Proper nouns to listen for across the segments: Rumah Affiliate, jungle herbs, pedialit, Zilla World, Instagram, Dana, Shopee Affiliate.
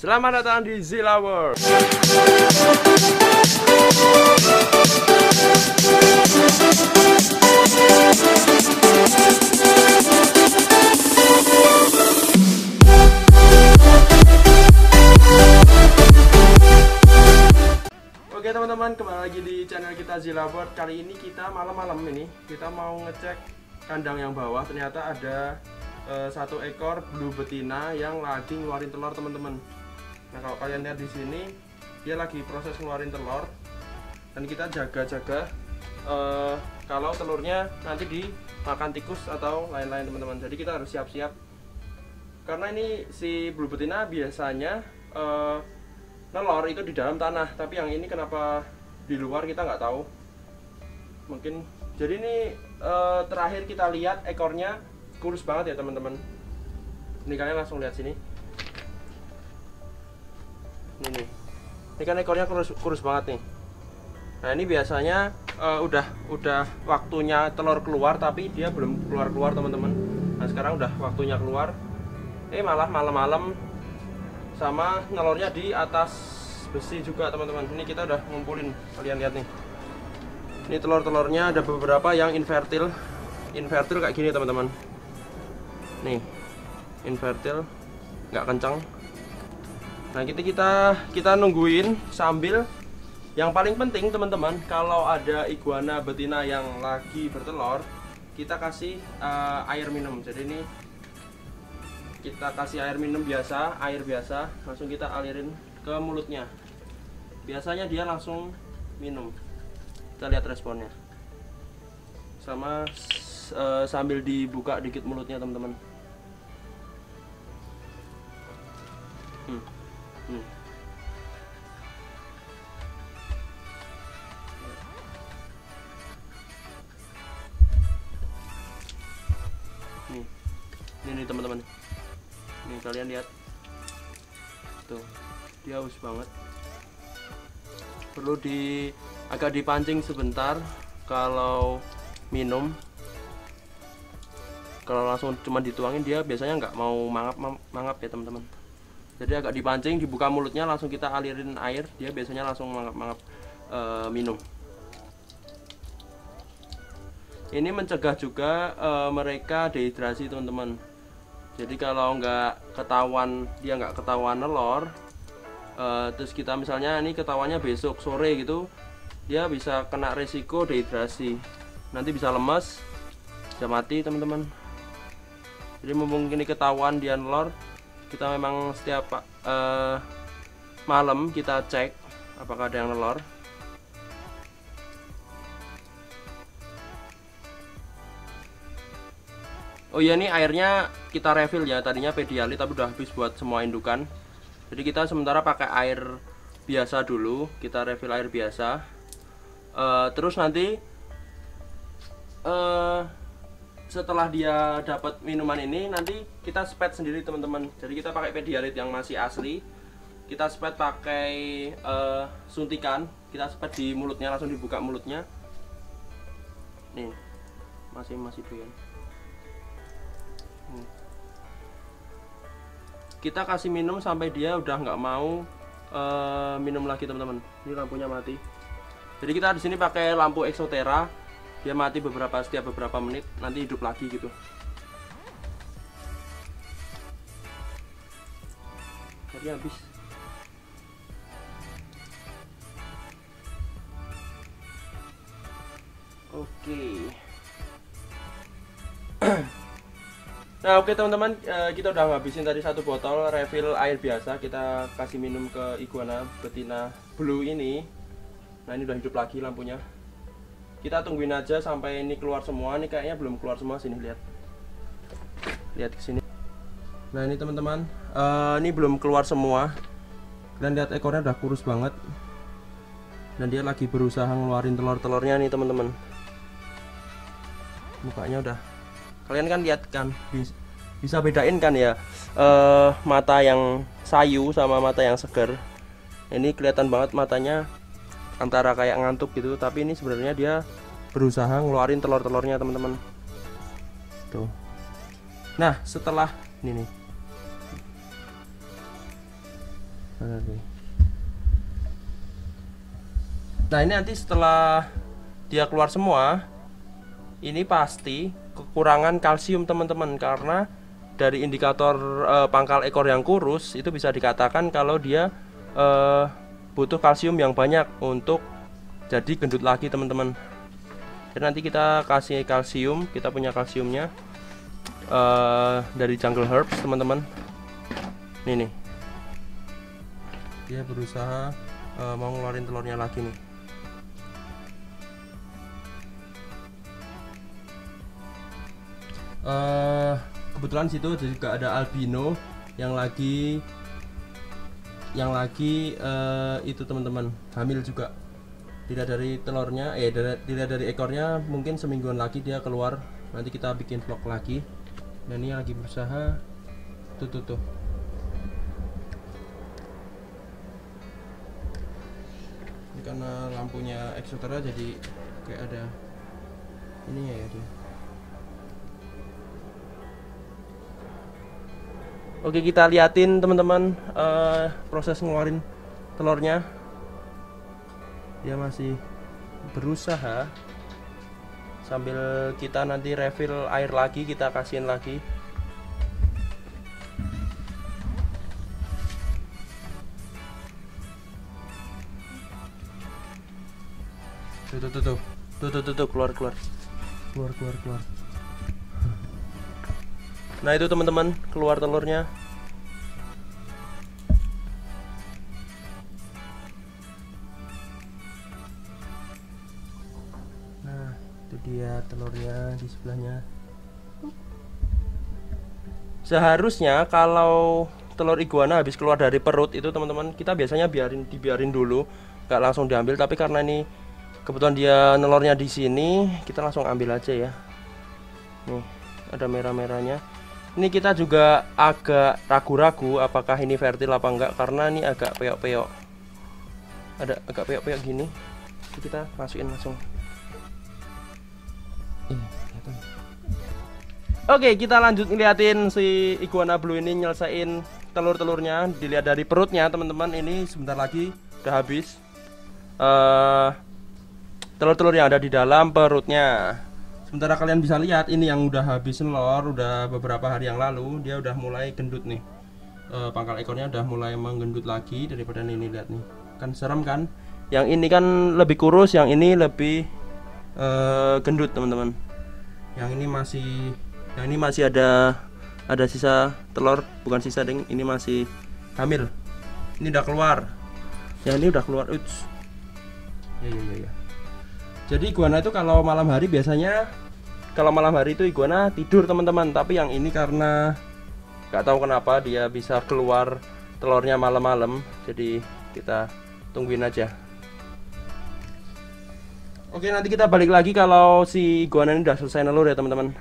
Selamat datang di Zilla World. Oke teman-teman, kembali lagi di channel kita Zilla World. Kali ini kita malam-malam ini kita mau ngecek kandang yang bawah. Ternyata ada satu ekor blue betina yang lagi ngeluarin telur teman-teman. Nah kalau kalian lihat di sini dia lagi proses ngeluarin telur, dan kita jaga-jaga kalau telurnya nanti dimakan tikus atau lain-lain teman-teman. Jadi kita harus siap-siap karena ini si blue betina biasanya telur itu di dalam tanah, tapi yang ini kenapa di luar kita nggak tahu. Mungkin jadi ini terakhir kita lihat ekornya kurus banget ya teman-teman. Ini kalian langsung lihat sini. Ini kan ekornya kurus banget nih. Nah ini biasanya udah waktunya telur keluar, tapi dia belum keluar teman-teman. Nah sekarang udah waktunya keluar. Malah malam-malam. Sama telurnya di atas besi juga teman-teman. Ini kita udah ngumpulin, kalian lihat nih. Ini telur-telurnya ada beberapa yang invertil kayak gini teman-teman. Nih invertil, nggak kencang. Nah kita nungguin sambil, yang paling penting teman-teman, kalau ada iguana betina yang lagi bertelur, kita kasih air minum. Jadi ini kita kasih air minum biasa, air biasa, langsung kita alirin ke mulutnya. Biasanya dia langsung minum. Kita lihat responnya. Sama sambil dibuka dikit mulutnya teman-teman. Nih teman-teman. Nih kalian lihat tuh, dia haus banget. Perlu agak dipancing sebentar. Kalau minum, kalau langsung cuma dituangin dia biasanya nggak mau mangap ya teman-teman. Jadi agak dipancing, dibuka mulutnya, langsung kita alirin air, dia biasanya langsung mangap minum. Ini mencegah juga mereka dehidrasi teman-teman. Jadi kalau dia nggak ketahuan nelor, terus kita misalnya ini ketahuannya besok sore gitu, dia bisa kena resiko dehidrasi, nanti bisa lemes, bisa mati teman-teman. Jadi mumpung ini ketahuan dia nelor, kita memang setiap malam kita cek apakah ada yang nelor. Oh iya, ini airnya kita refill ya. Tadinya pedialit tapi udah habis buat semua indukan. Jadi kita sementara pakai air biasa dulu. Kita refill air biasa. Terus nanti setelah dia dapat minuman ini, nanti kita spet sendiri teman-teman. Jadi kita pakai pedialit yang masih asli. Kita spet pakai suntikan. Kita spet di mulutnya, langsung dibuka mulutnya. Nih masih doyan. Kita kasih minum sampai dia udah nggak mau minum lagi teman-teman. Ini lampunya mati. Jadi kita di sini pakai lampu eksotera. Dia mati setiap beberapa menit, nanti hidup lagi gitu. Jadi habis. Oke. Nah oke teman-teman, kita udah habisin tadi satu botol refill air biasa. Kita kasih minum ke iguana betina blue ini. Nah ini udah hidup lagi lampunya. Kita tungguin aja sampai ini keluar semua. Ini kayaknya belum keluar semua, sini lihat ke sini. Nah ini teman-teman, ini belum keluar semua. Kalian lihat ekornya udah kurus banget, dan dia lagi berusaha ngeluarin telur-telurnya nih teman-teman. Mukanya udah, kalian kan lihat kan, bisa bedain kan ya, mata yang sayu sama mata yang segar. Ini kelihatan banget matanya antara kayak ngantuk gitu, tapi ini sebenarnya dia berusaha ngeluarin telur-telurnya teman-teman. Tuh. Nah setelah ini nih, Mana nih? Nah ini nanti setelah dia keluar semua, ini pasti kekurangan kalsium teman-teman, karena dari indikator pangkal ekor yang kurus itu bisa dikatakan kalau dia butuh kalsium yang banyak untuk jadi gendut lagi teman-teman. Jadi nanti kita kasih kalsium, kita punya kalsiumnya dari jungle herbs teman-teman. Ini nih, dia berusaha mau ngeluarin telurnya lagi nih. Kebetulan situ juga ada albino yang lagi itu teman-teman, hamil juga. Tidak dari telurnya, tidak dari ekornya, mungkin semingguan lagi dia keluar. Nanti kita bikin vlog lagi. Dan ini lagi berusaha tuh. Ini karena lampunya exotera jadi kayak ada ini ya dia. Oke, kita liatin teman-teman proses ngeluarin telurnya. Dia masih berusaha sambil kita nanti refill air lagi, kita kasihin lagi. Tuh, keluar. Nah itu teman-teman, keluar telurnya. Dia telurnya di sebelahnya. Seharusnya kalau telur iguana habis keluar dari perut itu teman-teman, kita biasanya dibiarin dulu, nggak langsung diambil. Tapi karena ini kebetulan dia telurnya di sini, kita langsung ambil aja ya. Nih ada merah-merahnya. Ini kita juga agak ragu-ragu apakah ini fertil apa enggak, karena ini agak peyok-peyok. Ada agak peyok-peyok gini. Kita masukin langsung. Oke, kita lanjut ngeliatin si iguana blue ini nyelesain telur-telurnya. Dilihat dari perutnya teman-teman, ini sebentar lagi udah habis telur-telur yang ada di dalam perutnya. Sementara kalian bisa lihat ini yang udah habis telur, udah beberapa hari yang lalu dia udah mulai gendut nih. Pangkal ekornya udah mulai menggendut lagi daripada ini, lihat nih. Kan serem kan? Yang ini kan lebih kurus, yang ini lebih gendut teman-teman. Yang ini masih ada sisa telur, bukan sisa ding, ini masih hamil. Ini udah keluar. Yang ini udah keluar. Uts. Ya. Jadi iguana itu kalau malam hari biasanya iguana tidur teman-teman, tapi yang ini karena nggak tahu kenapa dia bisa keluar telurnya malam-malam. Jadi kita tungguin aja. Oke, nanti kita balik lagi kalau si iguana ini udah selesai nelur ya teman-teman.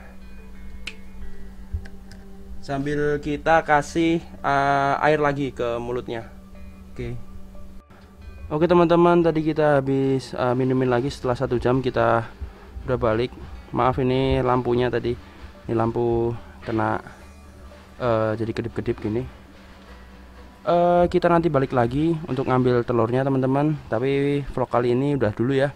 Sambil kita kasih air lagi ke mulutnya. Oke teman-teman, tadi kita habis minumin lagi. Setelah 1 jam kita udah balik. Maaf ini lampunya tadi, ini lampu kena jadi kedip-kedip gini. Kita nanti balik lagi untuk ngambil telurnya teman-teman. Tapi vlog kali ini udah dulu ya.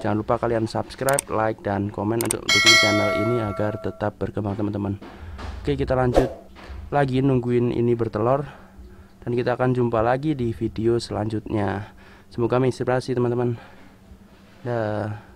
Jangan lupa kalian subscribe, like, dan komen untuk dukung channel ini agar tetap berkembang teman-teman. Oke, kita lanjut lagi nungguin ini bertelur. Dan kita akan jumpa lagi di video selanjutnya. Semoga menginspirasi teman-teman. Dah.